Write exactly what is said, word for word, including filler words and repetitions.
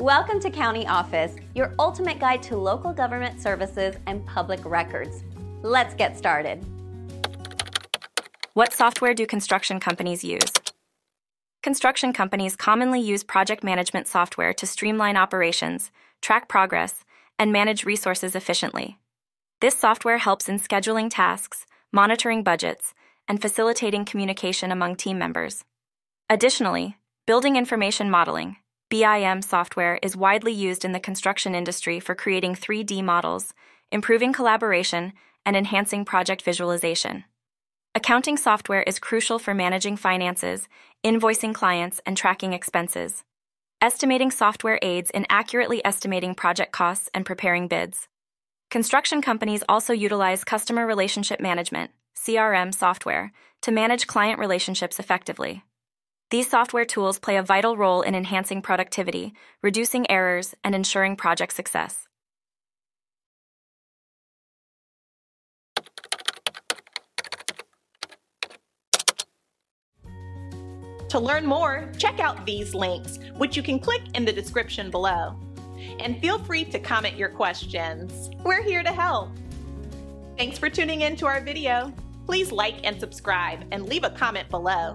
Welcome to County Office, your ultimate guide to local government services and public records. Let's get started. What software do construction companies use? Construction companies commonly use project management software to streamline operations, track progress, and manage resources efficiently. This software helps in scheduling tasks, monitoring budgets, and facilitating communication among team members. Additionally, building information modeling, B I M software is widely used in the construction industry for creating three D models, improving collaboration, and enhancing project visualization. Accounting software is crucial for managing finances, invoicing clients, and tracking expenses. Estimating software aids in accurately estimating project costs and preparing bids. Construction companies also utilize customer relationship management, C R M software, to manage client relationships effectively. These software tools play a vital role in enhancing productivity, reducing errors, and ensuring project success. To learn more, check out these links, which you can click in the description below. And feel free to comment your questions. We're here to help. Thanks for tuning in to our video. Please like and subscribe and leave a comment below.